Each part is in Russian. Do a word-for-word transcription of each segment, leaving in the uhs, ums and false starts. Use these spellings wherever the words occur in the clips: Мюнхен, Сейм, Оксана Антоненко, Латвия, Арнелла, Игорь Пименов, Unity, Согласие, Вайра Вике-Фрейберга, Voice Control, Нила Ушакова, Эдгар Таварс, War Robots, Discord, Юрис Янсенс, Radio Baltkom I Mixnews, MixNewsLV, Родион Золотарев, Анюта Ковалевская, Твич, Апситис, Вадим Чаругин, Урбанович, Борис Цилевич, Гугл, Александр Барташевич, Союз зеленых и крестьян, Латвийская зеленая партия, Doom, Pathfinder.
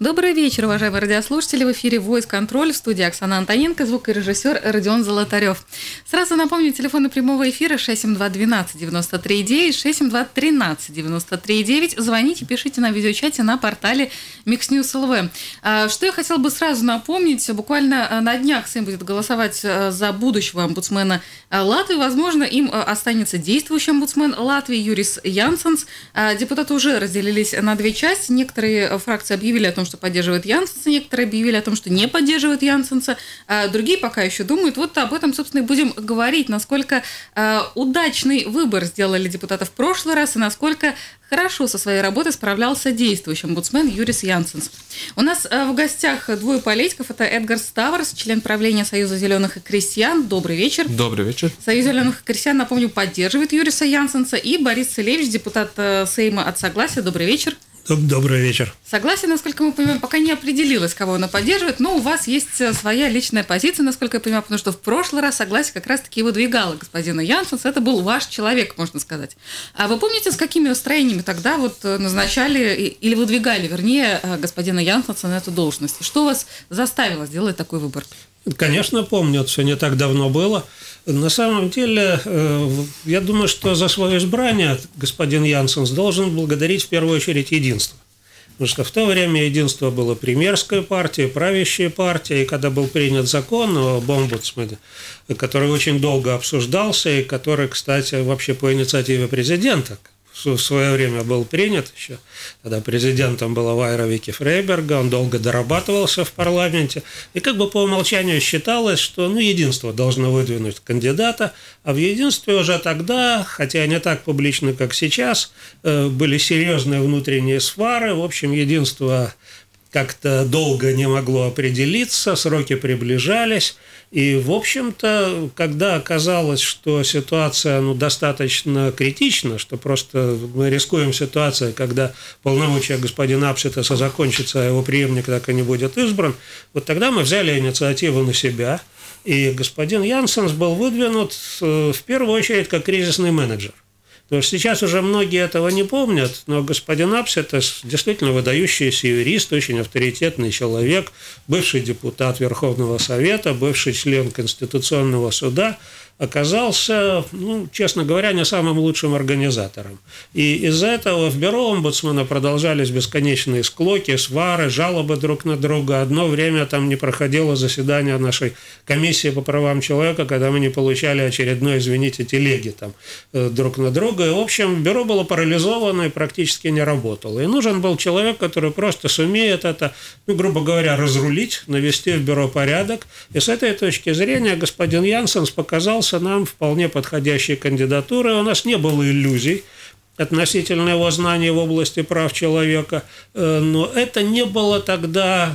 Добрый вечер, уважаемые радиослушатели. В эфире Voice Control, в студии Оксана Антоненко, звукорежиссер Родион Золотарев. Сразу напомню, телефоны прямого эфира шесть семь два один два девять три девять, шесть семь два один три девять три девять. Звоните, пишите на видеочате на портале MixNewsLV. Что я хотела бы сразу напомнить, буквально на днях Сейм будет голосовать за будущего омбудсмена Латвии. Возможно, им останется действующий омбудсмен Латвии Юрис Янсенс. Депутаты уже разделились на две части. Некоторые фракции объявили о том, что поддерживают Янсенса, некоторые объявили о том, что не поддерживают Янсенса, а другие пока еще думают. Вот об этом, собственно, и будем говорить, насколько э, удачный выбор сделали депутаты в прошлый раз и насколько хорошо со своей работой справлялся действующий омбудсмен Юрис Янсенс. У нас э, в гостях двое политиков. Это Эдгар Таварс, член правления Союза зеленых и крестьян. Добрый вечер. Добрый вечер. Союз зеленых и крестьян, напомню, поддерживает Юриса Янсенса. И Борис Цилевич, депутат э, Сейма от Согласия. Добрый вечер. Добрый вечер. Согласие, насколько мы понимаем, пока не определилось, кого она поддерживает, но у вас есть своя личная позиция, насколько я понимаю, потому что в прошлый раз Согласие как раз-таки выдвигало господина Янсенса, это был ваш человек, можно сказать. А вы помните, с какими настроениями тогда вот назначали или выдвигали, вернее, господина Янсенса на эту должность? Что вас заставило сделать такой выбор? Конечно, помню, это все не так давно было. На самом деле, я думаю, что за свое избрание господин Янсенс должен благодарить в первую очередь единство. Потому что в то время единство было премьерской партией, правящей партией, и когда был принят закон об омбудсмене, который очень долго обсуждался, и который, кстати, вообще по инициативе президента в свое время был принят еще. Тогда президентом была Вайра Вике-Фрейберга, он долго дорабатывался в парламенте. И как бы по умолчанию считалось, что ну, единство должно выдвинуть кандидата, а в единстве уже тогда, хотя не так публично, как сейчас, были серьезные внутренние свары. В общем, единство как-то долго не могло определиться, сроки приближались. И, в общем-то, когда оказалось, что ситуация ну, достаточно критична, что просто мы рискуем ситуацией, когда полномочия господина Апситиса закончатся, а его преемник так и не будет избран, вот тогда мы взяли инициативу на себя, и господин Янсенс был выдвинут в первую очередь как кризисный менеджер. Потому что сейчас уже многие этого не помнят, но господин Апситис действительно выдающийся юрист, очень авторитетный человек, бывший депутат Верховного Совета, бывший член Конституционного суда, оказался, ну, честно говоря, не самым лучшим организатором. И из-за этого в бюро омбудсмена продолжались бесконечные склоки, свары, жалобы друг на друга. Одно время там не проходило заседание нашей комиссии по правам человека, когда мы не получали очередной, извините, телеги там друг на друга. И, в общем, бюро было парализовано и практически не работало. И нужен был человек, который просто сумеет это, ну, грубо говоря, разрулить, навести в бюро порядок. И с этой точки зрения господин Янсенс показался нам вполне подходящей кандидатурой. У нас не было иллюзий относительно его знаний в области прав человека, но это не было тогда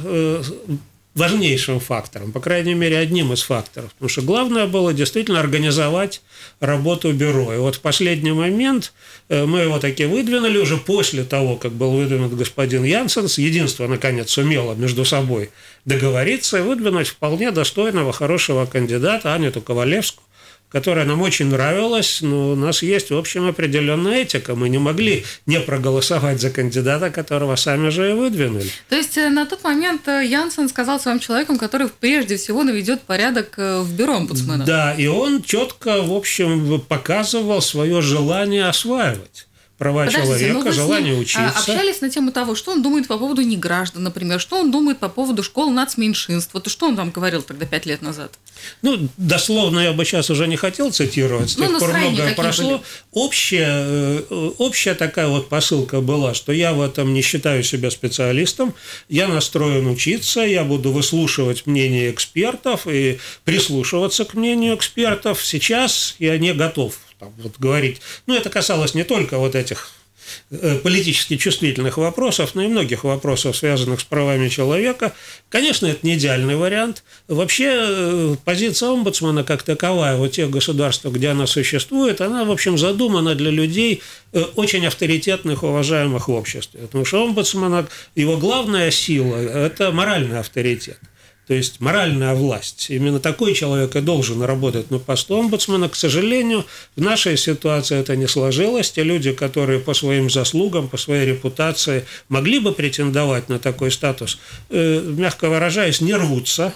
важнейшим фактором, по крайней мере, одним из факторов. Потому что главное было действительно организовать работу бюро. И вот в последний момент мы его таки выдвинули, уже после того, как был выдвинут господин Янсенс. Единство, наконец, сумело между собой договориться и выдвинуть вполне достойного, хорошего кандидата Анюту Ковалевскую, которая нам очень нравилась, но у нас есть, в общем, определенная этика. Мы не могли не проголосовать за кандидата, которого сами же и выдвинули. То есть на тот момент Янсенс казался вам человеком, который прежде всего наведет порядок в бюро омбудсмена. Да, и он четко, в общем, показывал свое желание осваивать права Подождите, человека, желание учиться. Общались на тему того, что он думает по поводу неграждан, например, что он думает по поводу школ нацменьшинств. Вот что он там говорил тогда пять лет назад? Ну, дословно я бы сейчас уже не хотел цитировать, с тех ну, пор многое прошло. Общая, общая такая вот посылка была, что я в этом не считаю себя специалистом, я настроен учиться, я буду выслушивать мнение экспертов и прислушиваться к мнению экспертов. Сейчас я не готов Там, вот, говорить. Ну, это касалось не только вот этих э, политически чувствительных вопросов, но и многих вопросов, связанных с правами человека. Конечно, это не идеальный вариант. Вообще, э, позиция омбудсмена как таковая, вот тех государств, где она существует, она, в общем, задумана для людей э, очень авторитетных, уважаемых в обществе. Потому что омбудсмена, его главная сила – это моральный авторитет. то есть моральная власть. Именно такой человек и должен работать на посту омбудсмена. К сожалению, в нашей ситуации это не сложилось. Те люди, которые по своим заслугам, по своей репутации могли бы претендовать на такой статус, мягко выражаясь, не рвутся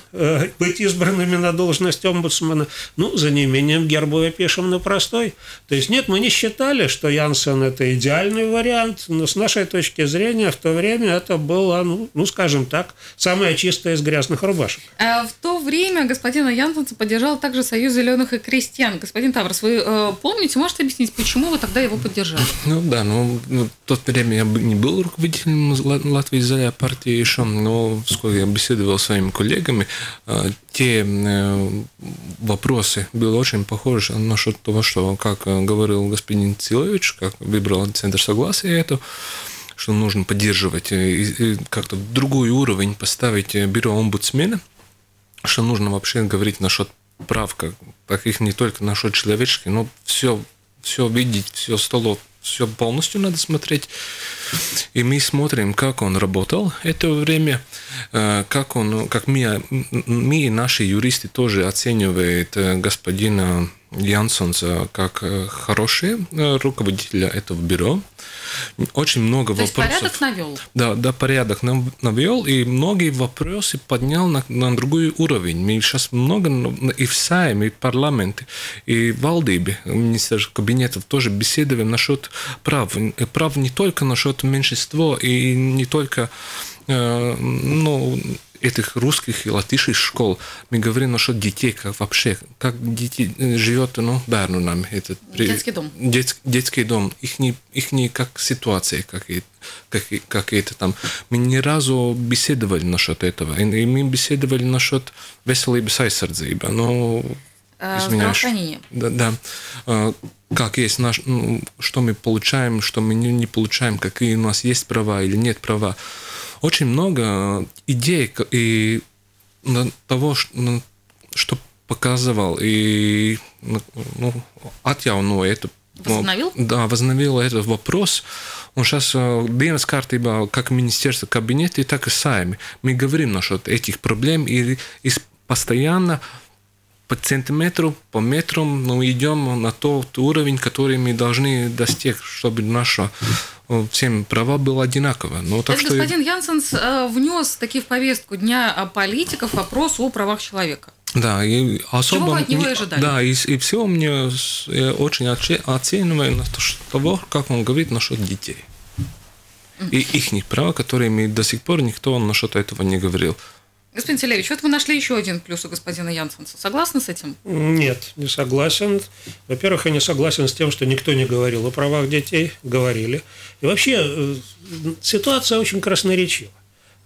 быть избранными на должность омбудсмена. Ну, за неимением гербовой пишем на простой. То есть нет, мы не считали, что Янсен – это идеальный вариант, но с нашей точки зрения в то время это было, ну, ну скажем так, самое чистое из грязных рубашек. А в то время господина Янсенса поддержал также Союз зеленых и крестьян. Господин Таварс, вы э, помните, можете объяснить, почему вы тогда его поддержали? Ну да, ну, в то время я не был руководителем Латвийской зеленой партии еще, но вскоре я беседовал с своими коллегами. Те вопросы были очень похожи насчет того, что, как говорил господин Цилевич, как выбрал центр согласия это, что нужно поддерживать, как-то в другой уровень поставить бюро омбудсмена, что нужно вообще говорить насчет прав, таких не только насчет человеческих, но все, все видеть, все столов, все полностью надо смотреть. И мы смотрим, как он работал это время, как, он, как мы, мы и наши юристы тоже оценивают господина Янсенса как хорошие руководители этого бюро. Очень много То вопросов. Есть порядок навел? Да, да, порядок навел, и многие вопросы поднял на, на другой уровень. Мы сейчас много и в Сейме, и в парламенте, и в Валдибе, министерских кабинетов тоже беседуем насчет прав. Прав не только насчет меньшинства, и не только... Э, ну, этих русских и латышских школ. Мы говорим насчет детей, как вообще, как дети живет, ну, Берну нам. Этот, детский дом. Дет, детский дом. Их не, их не как ситуация какие-то. Какие-то там. Мы ни разу беседовали насчет этого. И мы беседовали насчет веселības aizsardzība. Ну, извиняюсь. Да, да. Как есть наш, ну, что мы получаем, что мы не получаем, какие у нас есть права или нет права. Очень много идей и того, что показывал, и ну, отъявил это. Возновил? Да, возновил этот вопрос. Он сейчас дневная карта, как министерство кабинета, так и Сейме. Мы говорим насчет этих проблем и, и постоянно по сантиметру, по метру ну, идем на тот уровень, который мы должны достичь, чтобы наша... всем права было одинаково. Но так что... господин Янсенс э, внес таки в повестку дня политиков вопрос о правах человека. Да, и особо... Чего вы от него и ожидали? Да, и, и всего мне очень оцениваю на того, как он говорит насчет детей. И их права, которые мы до сих пор никто насчет этого не говорил. Господин Цилевич, вот мы нашли еще один плюс у господина Янсенса. Согласны с этим? Нет, не согласен. Во-первых, я не согласен с тем, что никто не говорил о правах детей. Говорили. И вообще, ситуация очень красноречива.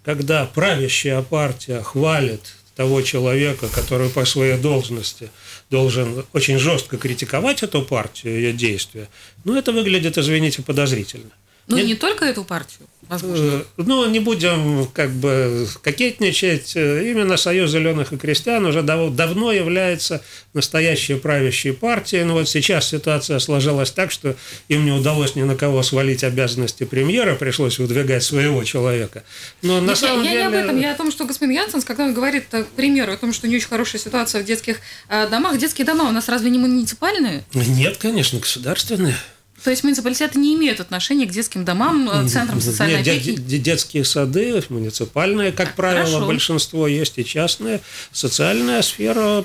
Когда правящая партия хвалит того человека, который по своей должности должен очень жестко критиковать эту партию, ее действия, ну, это выглядит, извините, подозрительно. Ну, не только эту партию, возможно. Ну, не будем как бы кокетничать. Именно Союз зеленых и крестьян уже дав давно является настоящей правящей партией. Но вот сейчас ситуация сложилась так, что им не удалось ни на кого свалить обязанности премьера, пришлось выдвигать своего человека. Но на Нет, самом я, деле... я не об этом, я о том, что господин Янсенс, когда он говорит, к примеру, о том, что не очень хорошая ситуация в детских домах, детские дома у нас разве не муниципальные? Нет, конечно, государственные. То есть муниципалитеты не имеют отношения к детским домам, центрам социальной опеки? Нет, детские сады, муниципальные, как так, правило, хорошо. Большинство есть и частные. Социальная сфера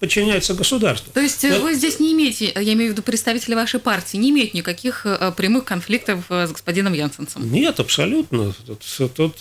подчиняется государству. То есть но... вы здесь не имеете, я имею в виду представители вашей партии, не имеют никаких прямых конфликтов с господином Янсенсом? Нет, абсолютно. Тут, тут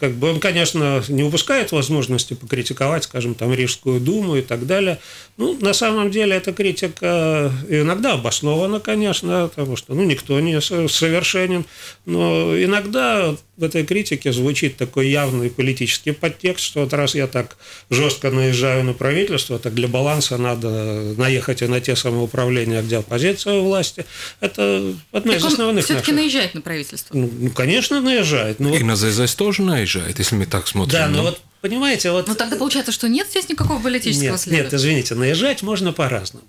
как бы он, конечно, не упускает возможности покритиковать, скажем, там, Рижскую думу и так далее. Ну, на самом деле, эта критика иногда обоснована, конечно, потому что ну, никто не совершенен. Но иногда в этой критике звучит такой явный политический подтекст, что вот раз я так жестко наезжаю на правительство, так для баланса надо наехать и на те самоуправления, где оппозиция у власти. Это одна из основных. Все-таки наезжает на правительство? Ну, конечно, наезжает. Но... и на ЗАЗ тоже наезжает, если мы так смотрим. Да, но вот понимаете, вот... Но тогда получается, что нет здесь никакого политического нет, следа? Нет, извините, наезжать можно по-разному.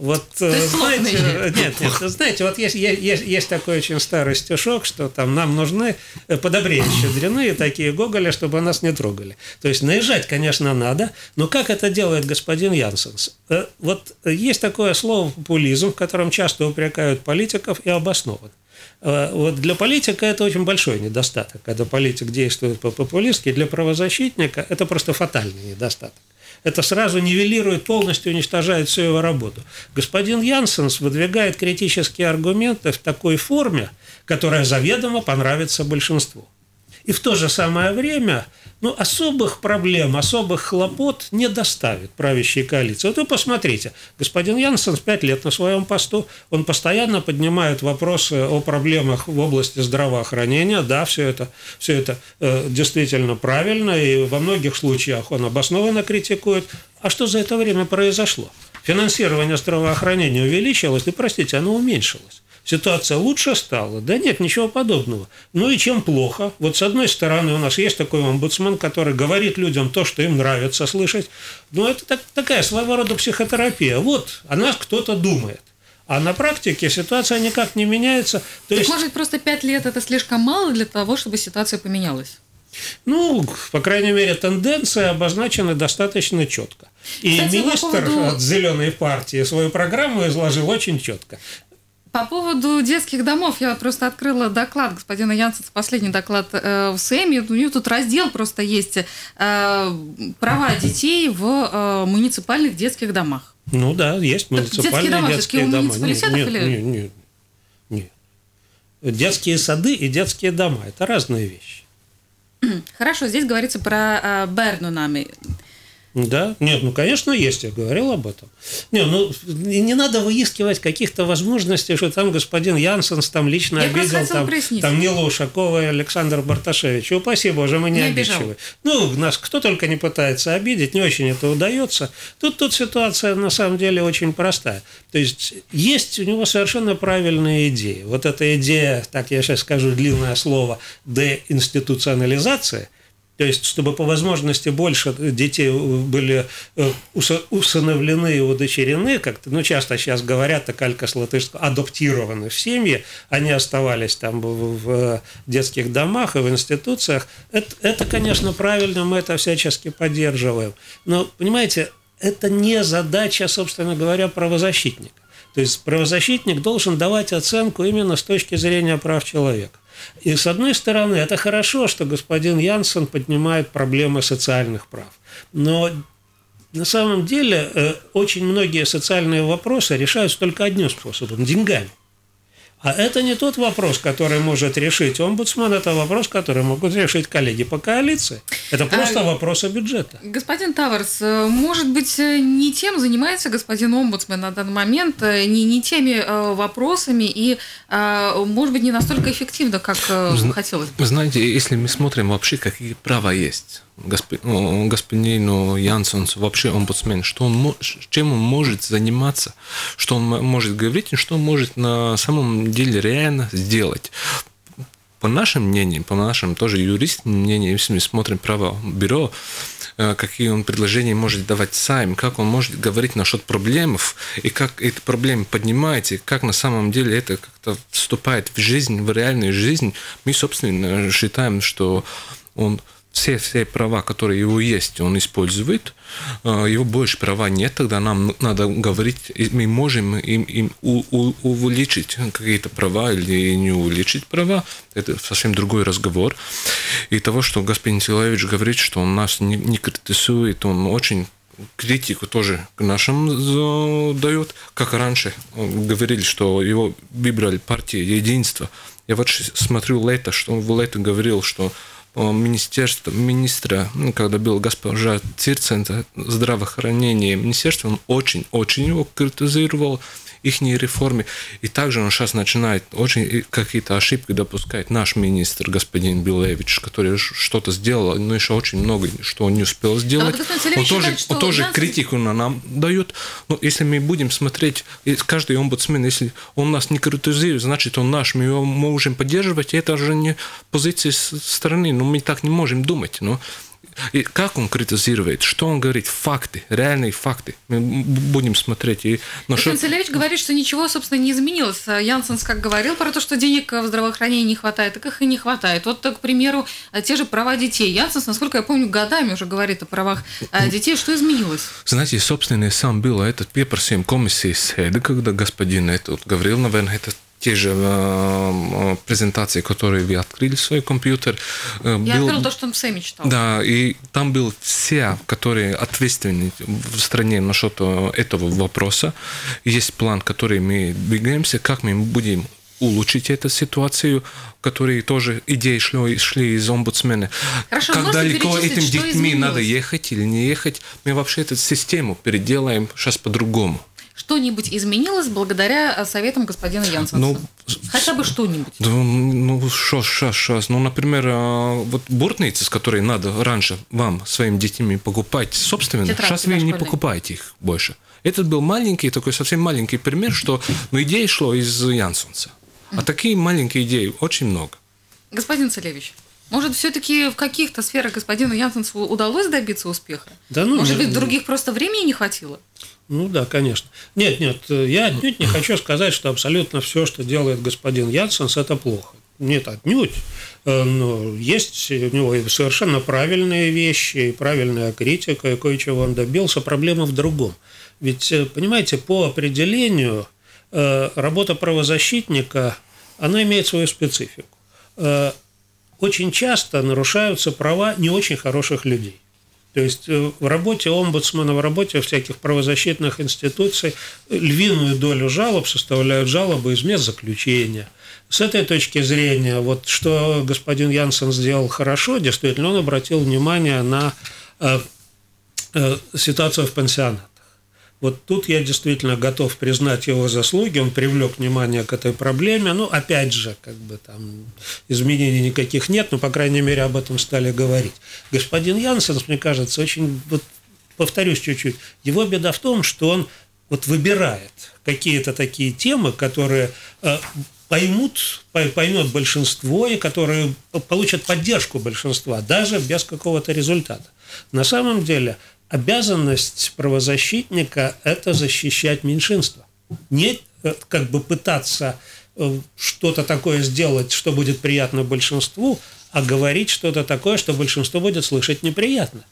Вот, знаете, нет, нет, знаете, вот есть, есть, есть такой очень старый стишок, что там нам нужны подобрее щедряные такие Гоголя, чтобы нас не трогали. То есть наезжать, конечно, надо, но как это делает господин Янсенс? Вот есть такое слово популизм, в котором часто упрекают политиков и обоснован. Вот для политика это очень большой недостаток, когда политик действует по-популистски, для правозащитника это просто фатальный недостаток. Это сразу нивелирует, полностью уничтожает всю его работу. Господин Янсенс выдвигает критические аргументы в такой форме, которая заведомо понравится большинству. И в то же самое время, ну, особых проблем, особых хлопот не доставит правящей коалиции. Вот вы посмотрите, господин Янсенс пять лет на своем посту, он постоянно поднимает вопросы о проблемах в области здравоохранения. Да, все это, все это э, действительно правильно, и во многих случаях он обоснованно критикует. А что за это время произошло? Финансирование здравоохранения увеличилось, и, простите, оно уменьшилось. Ситуация лучше стала? Да нет, ничего подобного. Ну и чем плохо? Вот с одной стороны у нас есть такой омбудсмен, который говорит людям то, что им нравится слышать. Но это так, такая своего рода психотерапия. Вот о нас кто-то думает. А на практике ситуация никак не меняется. То есть, может, просто пять лет это слишком мало для того, чтобы ситуация поменялась? Ну, по крайней мере, тенденции обозначены достаточно четко. И кстати, министр поводу... от «Зеленой партии» свою программу изложил очень четко. По поводу детских домов, я просто открыла доклад господина Янсенса, последний доклад э, в Сейме. У него тут раздел просто есть э, «Права детей в э, муниципальных детских домах». Ну да, есть муниципальные детские дома. Детские дома, дома. Нет, или... нет, нет, нет. Детские сады и детские дома – это разные вещи. Хорошо, здесь говорится про э, «Бернунами». Да? Нет, ну, конечно, есть, я говорил об этом. Не, ну, не надо выискивать каких-то возможностей, что там господин Янсенс там лично я обидел, там, там Нила Ушакова и Александр Барташевич. И упаси Боже, мы не, не обидчивы. Ну, нас кто только не пытается обидеть, не очень это удается. Тут, тут ситуация, на самом деле, очень простая. То есть, есть у него совершенно правильная идея. Вот эта идея, так я сейчас скажу длинное слово, деинституционализация, то есть, чтобы по возможности больше детей были усыновлены и удочерены, как-то, ну, часто сейчас говорят, так калька с латышского, адаптированы в семьи, они оставались там в детских домах и в институциях. Это, это, конечно, правильно, мы это всячески поддерживаем. Но, понимаете, это не задача, собственно говоря, правозащитника. То есть, правозащитник должен давать оценку именно с точки зрения прав человека. И, с одной стороны, это хорошо, что господин Янсен поднимает проблемы социальных прав. Но на самом деле очень многие социальные вопросы решаются только одним способом – деньгами. А это не тот вопрос, который может решить омбудсман, это вопрос, который могут решить коллеги по коалиции. Это просто а, вопрос о бюджете. Господин Таварс, может быть, не тем занимается господин омбудсмен на данный момент, не, не теми э, вопросами и, э, может быть, не настолько эффективно, как э, Зна хотелось бы. Знаете, если мы смотрим вообще, какие права есть госп... господину Янсенсу, вообще омбудсмен, что он, чем он может заниматься, что он может говорить и что он может на самом деле деле реально сделать. По нашим мнениям, по нашим тоже юристам мнениям, если мы смотрим право бюро, какие он предложения может давать сам, как он может говорить насчет проблем, и как эти проблемы поднимаете, как на самом деле это как-то вступает в жизнь, в реальную жизнь, мы, собственно, считаем, что он все, все права, которые его есть, он использует, его больше права нет, тогда нам надо говорить, мы можем им, им у, у, увеличить какие-то права или не увеличить права, это совсем другой разговор. И того, что господин Цилевич говорит, что он нас не, не критикует, он очень критику тоже к нашим дает, как раньше говорили, что его выбрали партия единства. Я вот смотрю лето, что он в лето говорил, что министерство, министра, когда был госпожа Цирцента здравоохранения министерства, он очень-очень его критизировал, их реформы. И также он сейчас начинает очень какие-то ошибки допускать. Наш министр, господин Билевич, который что-то сделал, но еще очень много, что он не успел сделать. А вот, он тоже, считает, он тоже нас... критику на нам дает. Но если мы будем смотреть, каждый омбудсмен, если он нас не критизирует, значит, он наш, мы его можем поддерживать. И это же не позиция стороны, но мы так не можем думать. Но И как он критизирует, что он говорит, факты, реальные факты. Мы будем смотреть. И... Шо... Цилевич говорит, что ничего, собственно, не изменилось. Янсенс как говорил про то, что денег в здравоохранении не хватает, так их и не хватает. Вот, к примеру, те же права детей. Янсенс, насколько я помню, годами уже говорит о правах детей. Что изменилось? Знаете, собственно, я сам был этот пеперсим комиссии СЭД, когда господин этот говорил, наверное, это те же э, презентации, которые вы открыли свой компьютер. Э, Я был, открыл то, что он в Сейме читал. Да, и там были все, которые ответственны в стране насчет этого вопроса. Есть план, который мы двигаемся, как мы будем улучшить эту ситуацию, которые тоже идеи шли, шли из омбудсмена. Хорошо, как далеко этим детьми надо ехать или не ехать, мы вообще эту систему переделаем сейчас по-другому. Что-нибудь изменилось благодаря советам господина Янсенса? Ну, хотя бы что-нибудь. Ну, шо, шо, шо. Ну, например, вот буртницы, с которой надо раньше вам, своим детьми, покупать собственно, тетрадки, сейчас вы не покупаете их больше. Этот был маленький, такой совсем маленький пример, что ну, идея шла из Янсенса. А такие маленькие идеи очень много. Господин Цилевич, может, все-таки в каких-то сферах господину Янсенсу удалось добиться успеха? Да, ну, может быть, других просто времени не хватило? Ну да, конечно. Нет, нет, я отнюдь не хочу сказать, что абсолютно все, что делает господин Янсенс, это плохо. Нет, отнюдь. Но есть у него совершенно правильные вещи, правильная критика, и кое-чего он добился. Проблема в другом. Ведь, понимаете, по определению работа правозащитника, она имеет свою специфику. Очень часто нарушаются права не очень хороших людей. То есть в работе омбудсмена, в работе всяких правозащитных институций львиную долю жалоб составляют жалобы из мест заключения. С этой точки зрения, вот что господин Янсен сделал хорошо, действительно, он обратил внимание на э, э, ситуацию в пансионатах. Вот тут я действительно готов признать его заслуги, он привлек внимание к этой проблеме. Ну, опять же, как бы там изменений никаких нет, но, по крайней мере, об этом стали говорить. Господин Янсенс, мне кажется, очень, вот, повторюсь чуть-чуть, его беда в том, что он вот выбирает какие-то такие темы, которые э, поймут, поймет большинство и которые получат поддержку большинства, даже без какого-то результата. На самом деле... Обязанность правозащитника – это защищать меньшинство. Не как бы пытаться что-то такое сделать, что будет приятно большинству, а говорить что-то такое, что большинство будет слышать неприятно.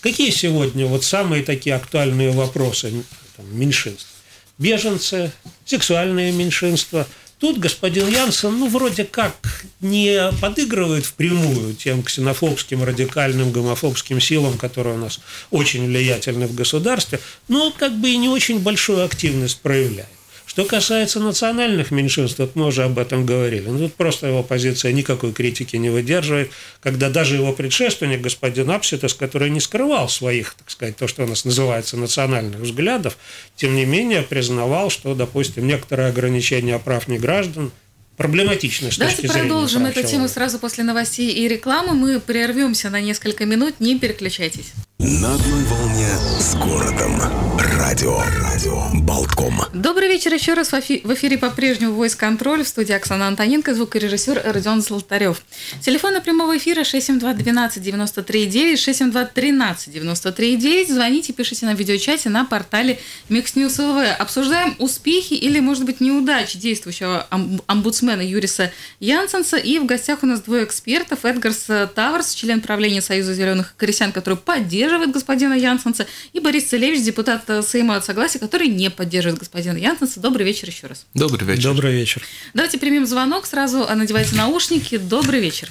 Какие сегодня вот самые такие актуальные вопросы меньшинств? Беженцы, сексуальные меньшинства. Тут господин Янсен, ну, вроде как не подыгрывает впрямую тем ксенофобским, радикальным, гомофобским силам, которые у нас очень влиятельны в государстве, но как бы и не очень большую активность проявляет. Что касается национальных меньшинств, вот мы уже об этом говорили, ну, тут просто его позиция никакой критики не выдерживает, когда даже его предшественник, господин Апситис, который не скрывал своих, так сказать, то, что у нас называется национальных взглядов, тем не менее признавал, что, допустим, некоторые ограничения прав неграждан проблематично. Давайте продолжим эту тему сразу после новостей и рекламы. Мы прервемся на несколько минут, не переключайтесь. На одной волне с городом. Радио. Радио. Baltkом. Добрый вечер еще раз. В эфире по-прежнему Voice Control. В студии Оксана Антоненко, звукорежиссер Родион Золотарев. Телефон на прямого эфира шесть семь два один два девять три девять, шесть семь два один три девять три девять. Звоните, пишите на видеочате на портале MixNewsLV. Обсуждаем успехи или, может быть, неудачи действующего омбудсмена Юриса Янсенса. И в гостях у нас двое экспертов. Эдгар Таварс, член правления Союза зеленых и крестьян, который поддерживает господина Янсенса, и Борис Цилевич, депутат Сейма от Согласия, который не поддерживает господина Янсенса. Добрый вечер еще раз. Добрый вечер. Добрый вечер. Давайте примем звонок, сразу надевайте наушники. Добрый вечер.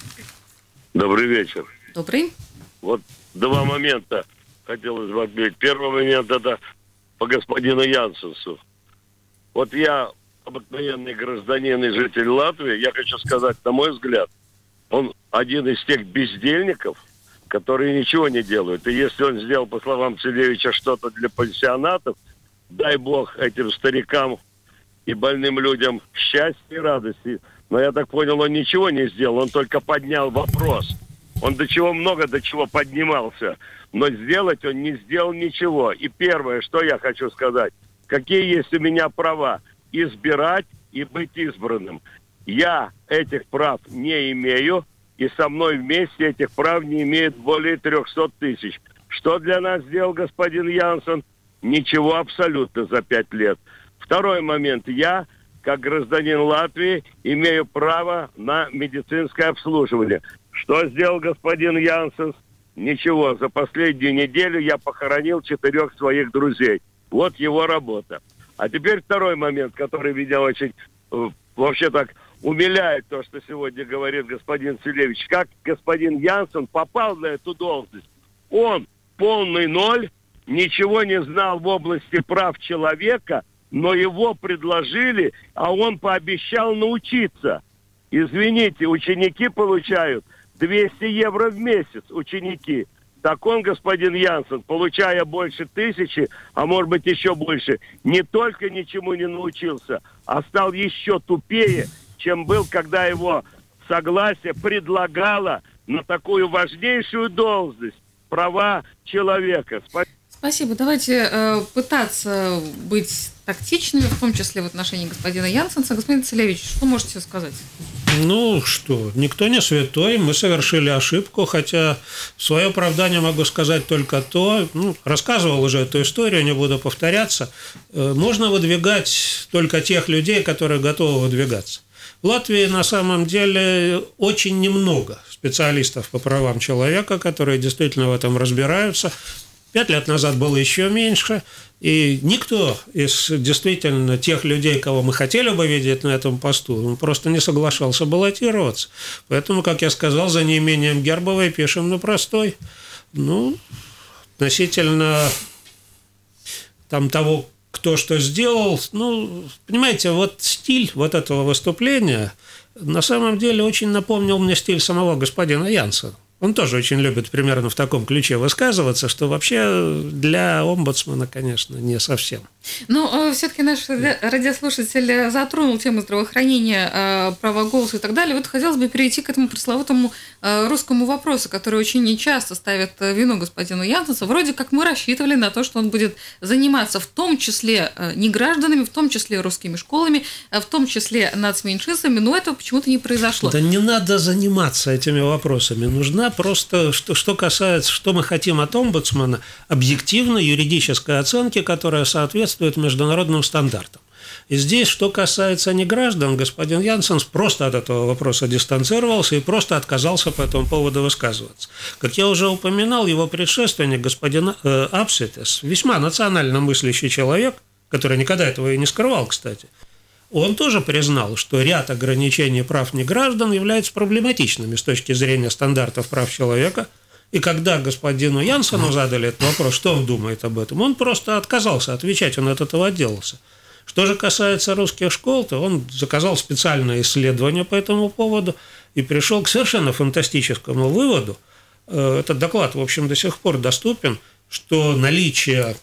Добрый вечер. Добрый. Вот два момента хотелось бы отметить. Первый момент — это по господину Янсенсу. Вот я обыкновенный гражданин и житель Латвии, я хочу сказать, на мой взгляд, он один из тех бездельников, которые ничего не делают. И если он сделал, по словам Цилевича, что-то для пансионатов, дай бог этим старикам и больным людям счастья и радости. Но я так понял, он ничего не сделал, он только поднял вопрос. Он до чего много, до чего поднимался. Но сделать он не сделал ничего. И первое, что я хочу сказать, какие есть у меня права? Избирать и быть избранным. Я этих прав не имею. и со мной вместе этих прав не имеют более трехсот тысяч. Что для нас сделал господин Янсен? Ничего абсолютно за пять лет. Второй момент. Я, как гражданин Латвии, имею право на медицинское обслуживание. Что сделал господин Янсенс? Ничего. За последнюю неделю я похоронил четырех своих друзей. Вот его работа. А теперь второй момент, который меня очень вообще так умиляет, то, что сегодня говорит господин Цилевич. Как господин Янсен попал на эту должность? Он полный ноль, ничего не знал в области прав человека, но его предложили, а он пообещал научиться. Извините, ученики получают двести евро в месяц, ученики. Так он, господин Янсен, получая больше тысячи, а может быть еще больше, не только ничему не научился, а стал еще тупее, чем был, когда его согласие предлагало на такую важнейшую должность права человека. Спасибо. Спасибо. Давайте э, пытаться быть тактичными, в том числе в отношении господина Янсенса. Господин Цилевич, что можете сказать? Ну что, никто не святой, мы совершили ошибку, хотя в свое оправдание могу сказать только то, ну, рассказывал уже эту историю, не буду повторяться, э, можно выдвигать только тех людей, которые готовы выдвигаться. В Латвии на самом деле очень немного специалистов по правам человека, которые действительно в этом разбираются. Пять лет назад было еще меньше, и никто из действительно тех людей, кого мы хотели бы видеть на этом посту, он просто не соглашался баллотироваться. Поэтому, как я сказал, за неимением Гербовой пишем на простой. Ну, относительно там того, кто что сделал, ну, понимаете, вот стиль вот этого выступления на самом деле очень напомнил мне стиль самого господина Янсена. Он тоже очень любит примерно в таком ключе высказываться, что вообще для омбудсмена, конечно, не совсем. Но все-таки наш радиослушатель затронул тему здравоохранения, права голоса и так далее. Вот хотелось бы перейти к этому пресловутому русскому вопросу, который очень нечасто ставит вину господину Янсенсу. Вроде как мы рассчитывали на то, что он будет заниматься в том числе негражданами, в том числе русскими школами, в том числе нацменьшинствами, но этого почему-то не произошло. Да не надо заниматься этими вопросами. Нужна просто, что, что касается, что мы хотим от омбудсмена, объективной юридической оценки, которая соответствует международным стандартам. И здесь, что касается неграждан, господин Янсенс просто от этого вопроса дистанцировался и просто отказался по этому поводу высказываться. Как я уже упоминал, его предшественник, господин э, Апситис, весьма национально мыслящий человек, который никогда этого и не скрывал, кстати, он тоже признал, что ряд ограничений прав неграждан являются проблематичными с точки зрения стандартов прав человека. И когда господину Янсену задали этот вопрос, что он думает об этом, он просто отказался отвечать, он от этого отделался. Что же касается русских школ, то он заказал специальное исследование по этому поводу и пришел к совершенно фантастическому выводу. Этот доклад, в общем, до сих пор доступен, что наличие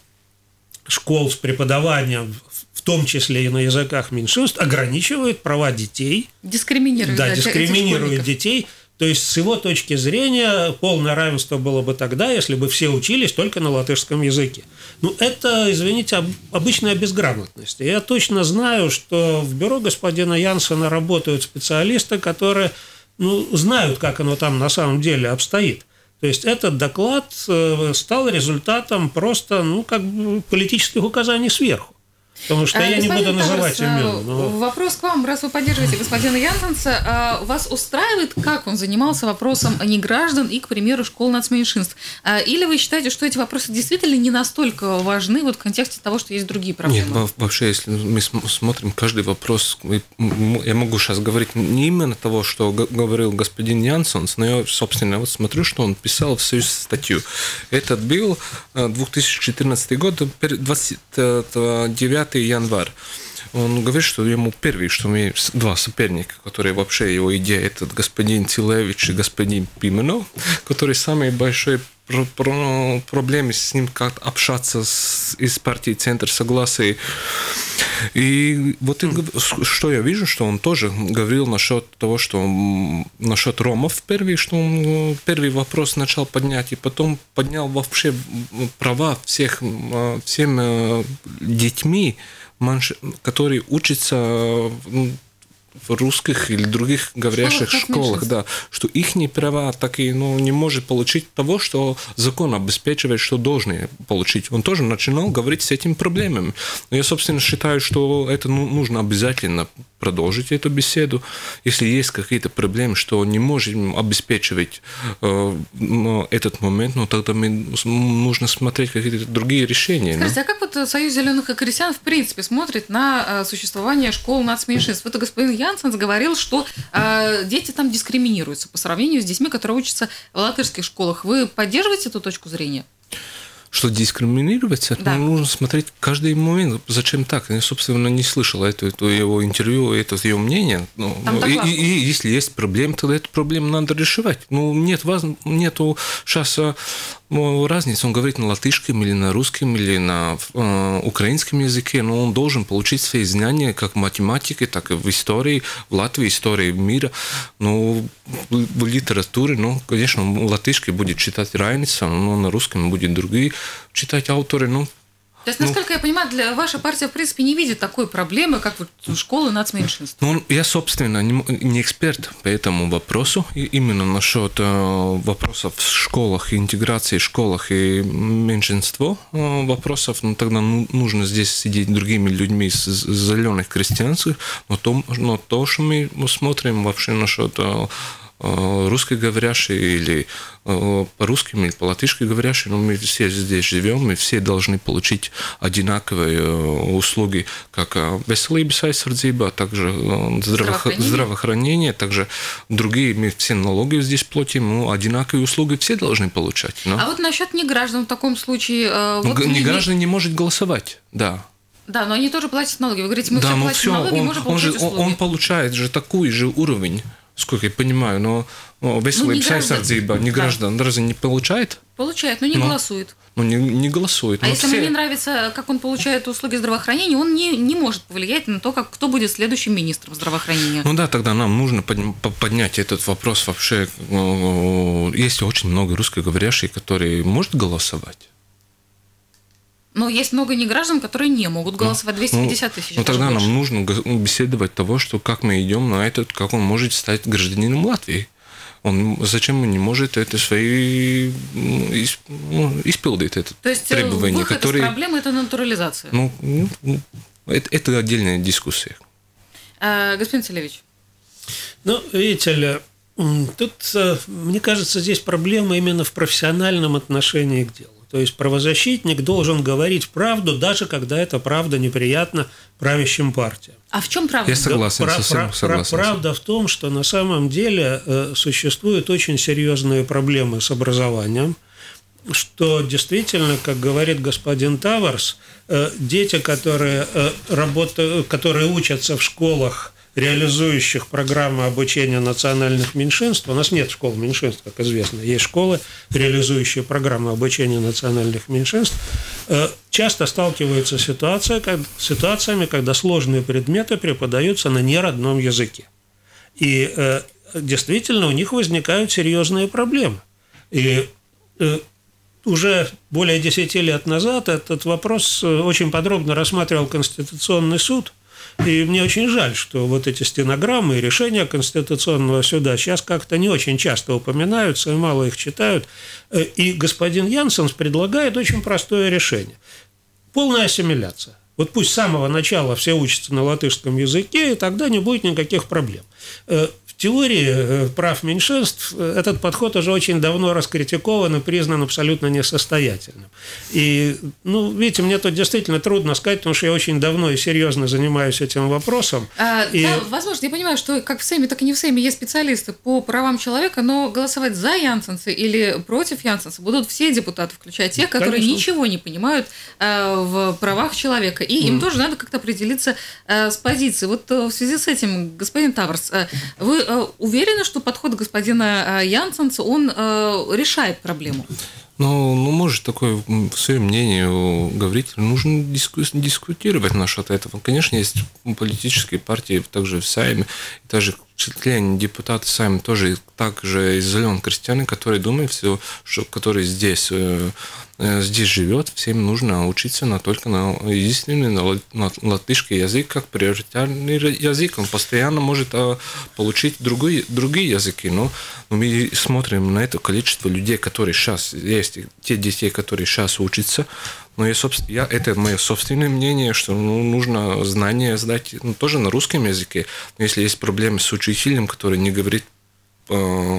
школ с преподаванием, в том числе и на языках меньшинств, ограничивает права детей. Дискриминирует. Да, дискриминирует детей. То есть, с его точки зрения, полное равенство было бы тогда, если бы все учились только на латышском языке. Ну, это, извините, обычная безграмотность. Я точно знаю, что в бюро господина Янсена работают специалисты, которые, ну, знают, как оно там на самом деле обстоит. То есть, этот доклад стал результатом просто, ну, как бы политических указаний сверху. Потому что а, я не буду называть Таварс, имен. Но... Вопрос к вам. Раз вы поддерживаете господина Янсенса, вас устраивает, как он занимался вопросом неграждан и, к примеру, школ нацменьшинств? Или вы считаете, что эти вопросы действительно не настолько важны вот в контексте того, что есть другие проблемы? Нет, вообще, если мы смотрим каждый вопрос, я могу сейчас говорить не именно того, что говорил господин Янсенс, но я, собственно, вот смотрю, что он писал в свою статью. Этот был две тысячи четырнадцатый год, двадцать девятого января. Он говорит, что ему первый, что у меня два соперника, которые вообще его идея, этот господин Цилевич и господин Пименов, которые самые большие проблемы с ним, как общаться с, из партии «Центр согласия». И вот что я вижу, что он тоже говорил насчет того, что он, насчет ромов первый, что он первый вопрос начал поднять, и потом поднял вообще права всех, всем детьми, которые учатся в русских или других говорящих школах, школах, да, что их права такие, ну, не может получить того, что закон обеспечивает, что должны получить. Он тоже начинал говорить с этими проблемами. Но я, собственно, считаю, что это нужно обязательно продолжить эту беседу. Если есть какие-то проблемы, что не можем обеспечивать э, этот момент, ну, тогда мы, нужно смотреть какие-то другие решения. Скажите, ну? А как вот Союз зеленых и крестьян в принципе смотрит на существование школ нацменьшинств? Вот господин Янсенс говорил, что э, дети там дискриминируются по сравнению с детьми, которые учатся в латышских школах. Вы поддерживаете эту точку зрения? Что дискриминировать, да. Нужно смотреть каждый момент. Зачем так? Я, собственно, не слышал это, это его интервью, это ее мнение. Ну, и, и, и если есть проблемы, тогда эту проблему надо решать. Ну, нет, нету сейчас ну, разницы. Он говорит на латышском или на русском или на э, украинском языке, но он должен получить свои знания как в математике, так и в истории, в Латвии, истории мира, ну, в, в литературе. Ну, конечно, латышский будет читать Райница, но на русском будет другие читать авторы, ну... То есть, насколько ну, я понимаю, для вашей партии, в принципе, не видит такой проблемы, как вот школы нацменьшинств. Ну, я, собственно, не эксперт по этому вопросу. И именно насчет вопросов в школах, интеграции в школах и меньшинство вопросов, ну, тогда нужно здесь сидеть с другими людьми из зеленых крестьянских. Но то, но то, что мы смотрим вообще насчет... русскоговорящие или по-русскому, или по-латышски говорящие, но мы все здесь живем, мы все должны получить одинаковые услуги, как veselības aizsardzība, также здравоохранение. здравоохранение, также другие, мы все налоги здесь платим, ну, одинаковые услуги все должны получать. Но... А вот насчет неграждан в таком случае... Вот неграждан не... не может голосовать, да. Да, но они тоже платят налоги. Вы говорите, мы да, все платим все, налоги, он, можем получать он, же, услуги. Он получает же такой же уровень, сколько я понимаю, но, но веселības aizsardzība, не граждан, даже не получает? Получает, но не но, голосует. Ну, не, не голосует. А если все... ему не нравится, как он получает услуги здравоохранения, он не, не может повлиять на то, как, кто будет следующим министром здравоохранения. Ну да, тогда нам нужно поднять этот вопрос вообще. Есть очень много русскоговорящих, которые могут голосовать. Но есть много неграждан, которые не могут голосовать, двести пятьдесят тысяч. Ну, тогда больше. Нам нужно беседовать того, что как мы идем на этот, как он может стать гражданином Латвии. Он, зачем он не может это свои ну, исполнить, это то есть требование, выход которые... из проблемы – это натурализация? Ну, это, это отдельная дискуссия. А, господин Цилевич. Ну, видите ли, тут, мне кажется, здесь проблема именно в профессиональном отношении к делу. То есть правозащитник должен говорить правду, даже когда эта правда неприятна правящим партиям. А в чем правда? Я согласен, да, совсем прав, согласен. Правда в том, что на самом деле э, существуют очень серьезные проблемы с образованием, что действительно, как говорит господин Таварс, э, дети, которые, э, работают, которые учатся в школах, реализующих программы обучения национальных меньшинств. У нас нет школ меньшинств, как известно. Есть школы, реализующие программы обучения национальных меньшинств. Часто сталкиваются с ситуациями, когда сложные предметы преподаются на неродном языке. И действительно у них возникают серьезные проблемы. И уже более десяти лет назад этот вопрос очень подробно рассматривал Конституционный суд. И мне очень жаль, что вот эти стенограммы и решения Конституционного суда сейчас как-то не очень часто упоминаются и мало их читают. И господин Янсенс предлагает очень простое решение. Полная ассимиляция. Вот пусть с самого начала все учатся на латышском языке, и тогда не будет никаких проблем. В теории прав меньшинств этот подход уже очень давно раскритикован и признан абсолютно несостоятельным. И, ну, видите, мне тут действительно трудно сказать, потому что я очень давно и серьезно занимаюсь этим вопросом. А, и... Да, возможно, я понимаю, что как в Сейме, так и не в Сейме есть специалисты по правам человека, но голосовать за Янсенса или против Янсенса будут все депутаты, включая тех, ну, которые ничего не понимают э, в правах человека. И им mm. тоже надо как-то определиться э, с позицией. Вот э, в связи с этим, господин Таварс, э, вы уверены, что подход господина Янсенса, он э, решает проблему? Ну, ну, может, такое свое мнение у Гаврителя. Нужно диску, дискутировать насчет этого. Конечно, есть политические партии, также в Сейме, даже члены депутаты Сейма тоже также из зеленых крестьян, которые думают, все, что, которые здесь, здесь живет, всем нужно учиться на только на единственный на, на латышский язык, как приоритетный язык. Он постоянно может получить другой, другие языки, но мы смотрим на это количество людей, которые сейчас есть, те детей, которые сейчас учатся. Но я, я, это мое собственное мнение, что ну, нужно знание сдать ну, тоже на русском языке. Но если есть проблемы с учителем, который не говорит, э,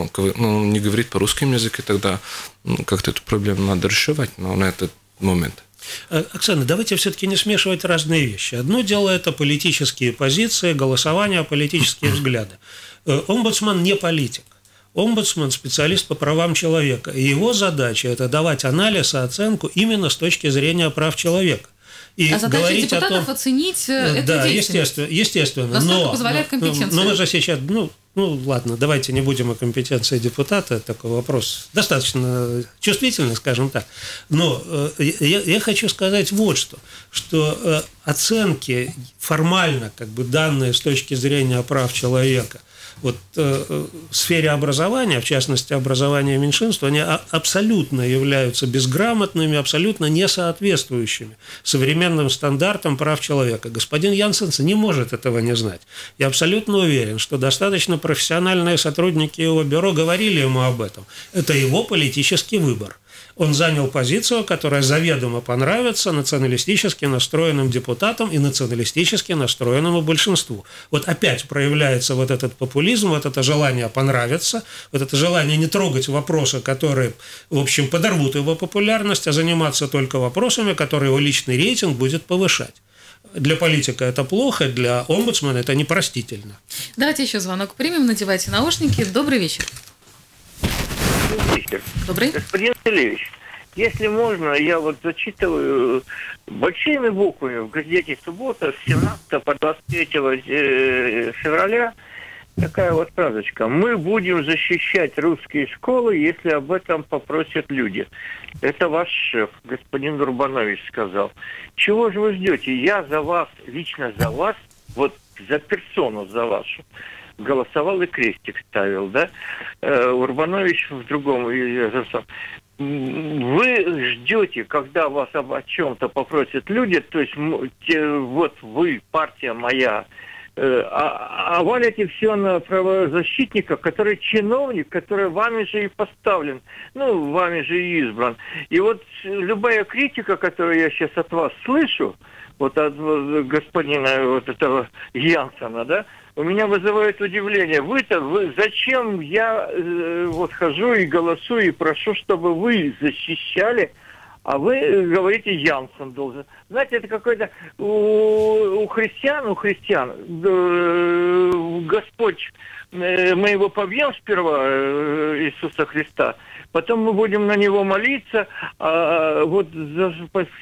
ну, не говорит по русскому языку, тогда ну, как-то эту проблему надо решать ну, на этот момент. Оксана, давайте все-таки не смешивать разные вещи. Одно дело – это политические позиции, голосование, политические взгляды. Омбудсман не политик. Омбудсмен – специалист по правам человека, и его задача – это давать анализ и оценку именно с точки зрения прав человека. И а задача депутатов о том, оценить эту да, деятельность. Да, естественно. естественно Насколько но, позволяет компетенция. Но, но мы же сейчас… Ну, ну, ладно, давайте не будем о компетенции депутата. Такой вопрос достаточно чувствительный, скажем так. Но э, я, я хочу сказать вот что. Что э, оценки формально, как бы данные с точки зрения прав человека, вот э, в сфере образования, в частности образования меньшинств, они абсолютно являются безграмотными, абсолютно не соответствующими современным стандартам прав человека. Господин Янсенс не может этого не знать. Я абсолютно уверен, что достаточно профессиональные сотрудники его бюро говорили ему об этом. Это его политический выбор. Он занял позицию, которая заведомо понравится националистически настроенным депутатам и националистически настроенному большинству. Вот опять проявляется вот этот популизм, вот это желание понравиться, вот это желание не трогать вопросы, которые, в общем, подорвут его популярность, а заниматься только вопросами, которые его личный рейтинг будет повышать. Для политика это плохо, для омбудсмена это непростительно. Давайте еще звонок примем, надевайте наушники. Добрый вечер. Добрый. Господин Цилевич, если можно, я вот зачитываю большими буквами в газете «Суббота» с семнадцатого по двадцать третье февраля такая вот фразочка. «Мы будем защищать русские школы, если об этом попросят люди». Это ваш шеф, господин Урбанович, сказал. Чего же вы ждете? Я за вас, лично за вас, вот за персону за вашу голосовал и крестик ставил, да? Урбанович в другом. Вы ждете, когда вас об, о чем-то попросят люди, то есть вот вы, партия моя, а, а валите все на правозащитника, который чиновник, который вами же и поставлен, ну, вами же и избран. И вот любая критика, которую я сейчас от вас слышу, вот от господина вот этого Янсена, да, у меня вызывает удивление. Вы-то, вы, зачем я э, вот хожу и голосую и прошу, чтобы вы защищали, а вы говорите, Янсен должен. Знаете, это какой-то у, у христиан, у христиан, э, Господь, э, мы его побьем сперва, э, Иисуса Христа, потом мы будем на него молиться, а вот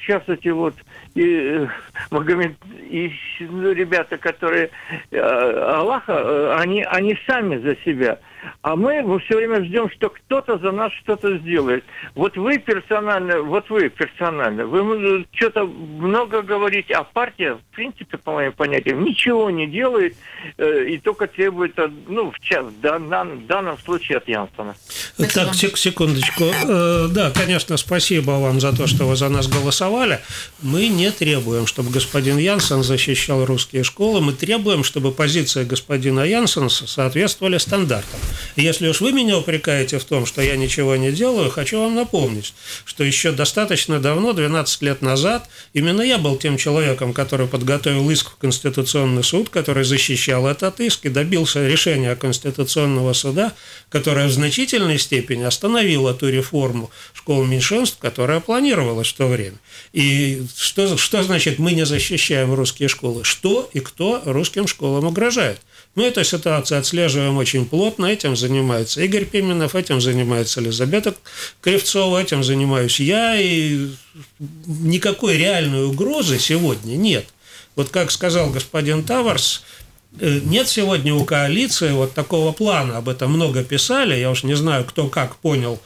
сейчас эти вот и, Магомед, и, ну, ребята, которые Аллаха, они, они сами за себя. А мы все время ждем, что кто-то за нас что-то сделает. Вот вы персонально, вот вы персонально, вы что-то много говорите, а партия, в принципе, по моим понятиям, ничего не делает и только требует, ну, в, час, в, данном, в данном случае от Янсена. Так, секундочку. Да, конечно, спасибо вам за то, что вы за нас голосовали. Мы не требуем, чтобы господин Янсен защищал русские школы. Мы требуем, чтобы позиции господина Янсена соответствовали стандартам. Если уж вы меня упрекаете в том, что я ничего не делаю, хочу вам напомнить, что еще достаточно давно, двенадцать лет назад, именно я был тем человеком, который подготовил иск в Конституционный суд, который защищал этот иск и добился решения Конституционного суда, которое в значительной степени остановило ту реформу школ меньшинств, которая планировалась в то время. И что, что значит «мы не защищаем русские школы»? Что и кто русским школам угрожает? Мы эту ситуацию отслеживаем очень плотно, этим занимается Игорь Пименов, этим занимается Елизавета Кривцова, этим занимаюсь я, и никакой реальной угрозы сегодня нет. Вот как сказал господин Таварс, Нет сегодня у коалиции вот такого плана, об этом много писали, я уж не знаю, кто как понял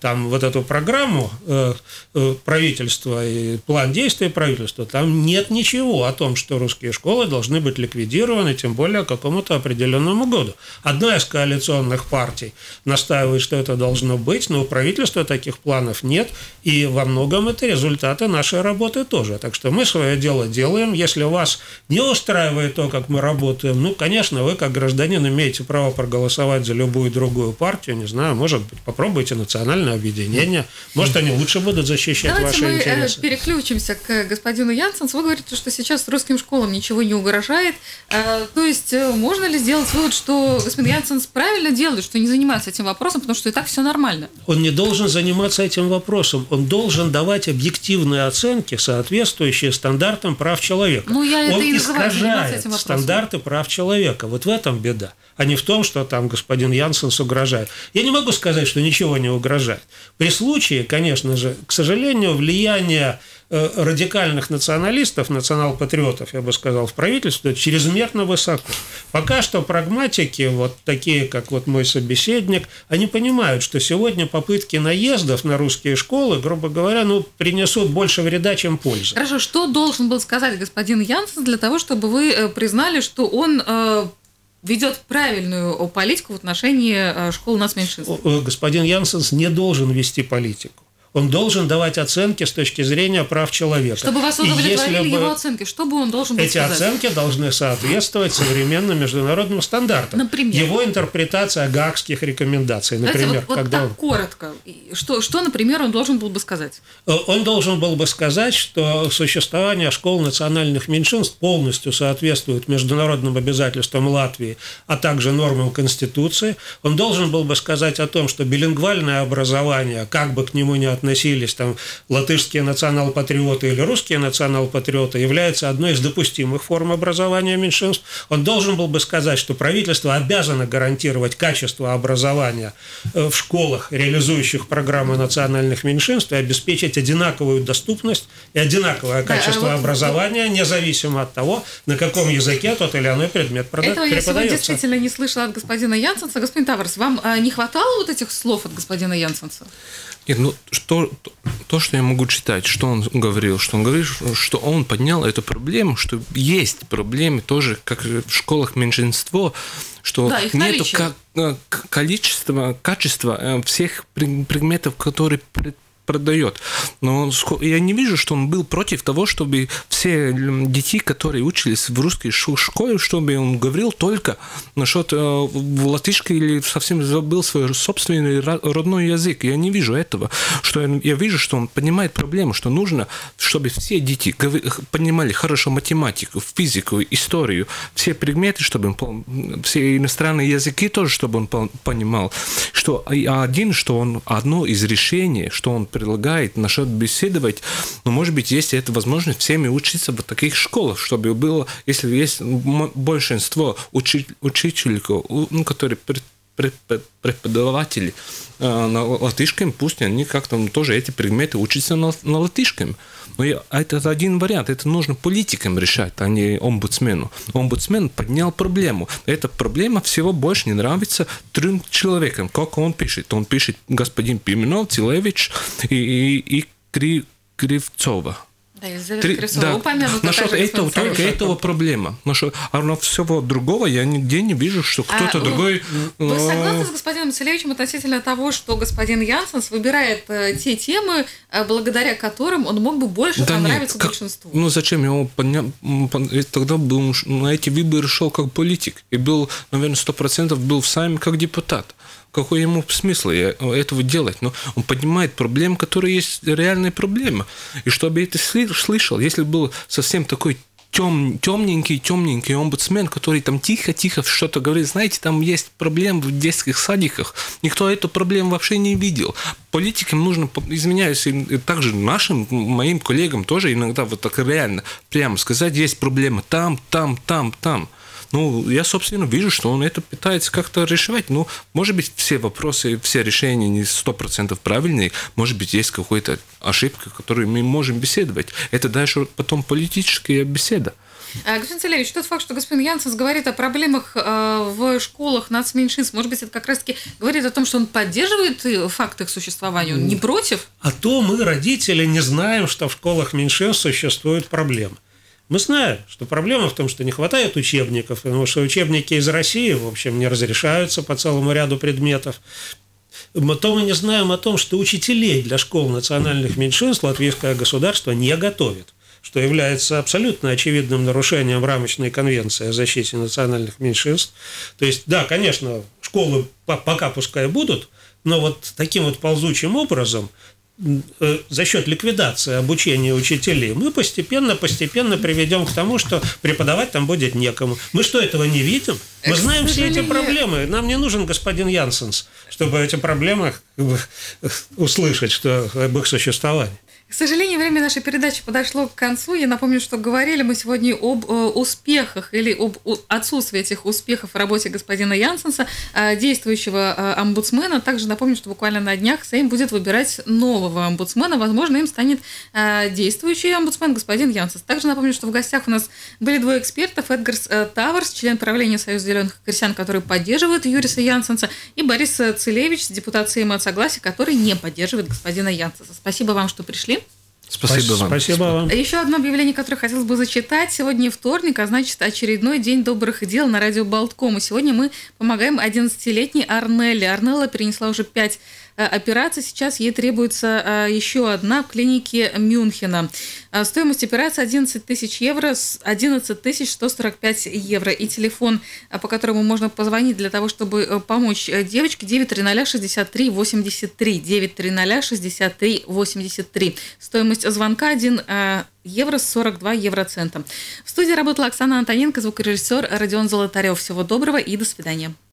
там вот эту программу э, э, правительства и план действий правительства, там нет ничего о том, что русские школы должны быть ликвидированы, тем более к какому-то определенному году. Одна из коалиционных партий настаивает, что это должно быть, но у правительства таких планов нет, и во многом это результаты нашей работы тоже. Так что мы свое дело делаем, если вас не устраивает то, как мы работаем, ну, конечно, вы, как гражданин, имеете право проголосовать за любую другую партию. Не знаю, может быть, попробуйте национальное объединение. Может, они лучше будут защищать Давайте ваши интересы. Давайте мы переключимся к господину Янсенсу. Вы говорите, что сейчас русским школам ничего не угрожает. То есть, можно ли сделать вывод, что господин Янсенс правильно делает, что не занимается этим вопросом, потому что и так все нормально? Он не должен заниматься этим вопросом. Он должен давать объективные оценки, соответствующие стандартам прав человека. Ну, я это он и называю заниматься этим вопросом. Стандарты прав человека. Вот в этом беда, а не в том, что там господин Янсенс угрожает. Я не могу сказать, что ничего не угрожает. При случае, конечно же, к сожалению, влияние радикальных националистов, национал-патриотов, я бы сказал, в правительстве чрезмерно высоко. Пока что прагматики, вот такие, как вот мой собеседник, они понимают, что сегодня попытки наездов на русские школы, грубо говоря, ну, принесут больше вреда, чем пользы. Хорошо, что должен был сказать господин Янсенс для того, чтобы вы признали, что он... Э... ведет правильную политику в отношении школ нас меньшинств? Господин Янсенс не должен вести политику. Он должен давать оценки с точки зрения прав человека. Чтобы вас удовлетворили его оценки, что бы он должен был сказать? Эти оценки должны соответствовать современным международным стандартам. Например? Его интерпретация гаагских рекомендаций, например. Вот, вот так он... коротко. Что, что, например, он должен был бы сказать? Он должен был бы сказать, что существование школ национальных меньшинств полностью соответствует международным обязательствам Латвии, а также нормам Конституции. Он должен был бы сказать о том, что билингвальное образование, как бы к нему ни относилось, относились там латышские национал-патриоты или русские национал-патриоты, является одной из допустимых форм образования меньшинств. Он должен был бы сказать, что правительство обязано гарантировать качество образования в школах, реализующих программы национальных меньшинств, и обеспечить одинаковую доступность и одинаковое качество да, а вот образования, вот... независимо от того, на каком языке тот или иной предмет преподается. Этого я сегодня действительно не слышала от господина Янсенса. Господин Таварс, вам не хватало вот этих слов от господина Янсенса? Нет, ну что, то, что я могу читать, что он говорил, что он говорит, что он поднял эту проблему, что есть проблемы тоже, как в школах меньшинство, что да, нету количества, качества всех предметов, которые продает. Но я не вижу, что он был против того, чтобы все дети, которые учились в русской школе, чтобы он говорил только насчет латышки или совсем забыл свой собственный родной язык. Я не вижу этого. Что я вижу, что он понимает проблему, что нужно, чтобы все дети понимали хорошо математику, физику, историю, все предметы, чтобы он, все иностранные языки тоже, чтобы он понимал. Что один, что он одно из решений, что он предлагает насчет беседовать, но, может быть, есть эта возможность всеми учиться в таких школах, чтобы было, если есть большинство учителей, которые преподаватели на латышском, пусть они как-то тоже эти предметы учатся на, на латышском. Но я, это один вариант, это нужно политикам решать, а не омбудсмену. Омбудсмен поднял проблему. Эта проблема всего больше не нравится трем человекам, как он пишет. Он пишет господин Пименов, Цилевич и, и, и Кри, Кривцова. Да, Елизавета Кривцова да. упомянута. Насчет этого, только этого проблема. Насчет, а на всего другого я нигде не вижу, что кто-то а, другой... Вы согласны с господином Цилевичем относительно того, что господин Янсенс выбирает те темы, благодаря которым он мог бы больше да понравиться нет, большинству? Как, ну зачем его подня... Тогда был, на эти выборы шел как политик. И был, наверное, сто процентов был в Сейме как депутат. Какой ему смысл этого делать? Но он поднимает проблемы, которые есть реальные проблемы. И чтобы это слышал, если был совсем такой тем, темненький, темненький омбудсмен, который там тихо-тихо что-то говорит, знаете, там есть проблемы в детских садиках, никто эту проблему вообще не видел. Политикам нужно, извиняюсь, и также нашим, моим коллегам тоже иногда вот так реально прямо сказать, есть проблемы там, там, там, там. Ну, я, собственно, вижу, что он это пытается как-то решать. Ну, может быть, все вопросы, все решения не сто процентов правильные. Может быть, есть какая-то ошибка, которую мы можем беседовать. Это дальше потом политическая беседа. Господин Цилевич, тот факт, что господин Янсенс говорит о проблемах в школах нацменьшинств, может быть, это как раз-таки говорит о том, что он поддерживает факт их существования, он не против? А то мы, родители, не знаем, что в школах меньшинств существуют проблемы. Мы знаем, что проблема в том, что не хватает учебников, потому что учебники из России, в общем, не разрешаются по целому ряду предметов. Мы то мы не знаем о том, что учителей для школ национальных меньшинств латвийское государство не готовит, что является абсолютно очевидным нарушением рамочной конвенции о защите национальных меньшинств. То есть, да, конечно, школы пока пускай будут, но вот таким вот ползучим образом, за счет ликвидации обучения учителей, мы постепенно-постепенно приведем к тому, что преподавать там будет некому. Мы что, этого не видим? Мы знаем все эти проблемы. Нам не нужен господин Янсенс, чтобы эти проблемы услышать, что об их существовании. К сожалению, время нашей передачи подошло к концу. Я напомню, что говорили мы сегодня об успехах или об отсутствии этих успехов в работе господина Янсенса, действующего омбудсмена. Также напомню, что буквально на днях Сейм будет выбирать нового омбудсмена. Возможно, им станет действующий омбудсмен господин Янсенс. Также напомню, что в гостях у нас были двое экспертов. Эдгар Таварс, член правления Союза зеленых и крестьян, который поддерживает Юриса Янсенса, и Борис Цилевич, депутат Сейма от Согласия, который не поддерживает господина Янсенса. Спасибо вам, что пришли. Спасибо вам. Спасибо вам. Еще одно объявление, которое хотелось бы зачитать. Сегодня вторник, а значит очередной день добрых дел на радио Baltkом. И сегодня мы помогаем одиннадцатилетней Арнелле. Арнелла перенесла уже пять операций. Сейчас ей требуется еще одна в клинике Мюнхена. Стоимость операции одиннадцать тысяч евро, одиннадцать тысяч сто сорок пять евро. И телефон, по которому можно позвонить для того, чтобы помочь девочке, девять три ноль шесть три восемь три. девять три ноль шесть три восемь три. Стоимость звонка один евро сорок два евроцента. В студии работала Оксана Антоненко, звукорежиссер Родион Золотарев. Всего доброго и до свидания.